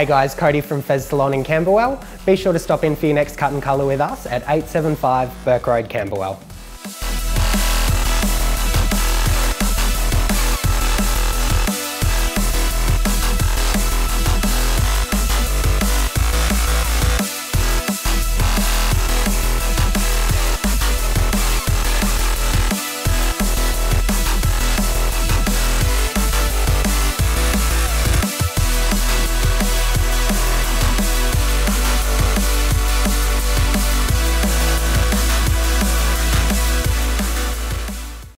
Hey guys, Cody from Fez Salon in Camberwell. Be sure to stop in for your next cut and colour with us at 875 Burke Road, Camberwell.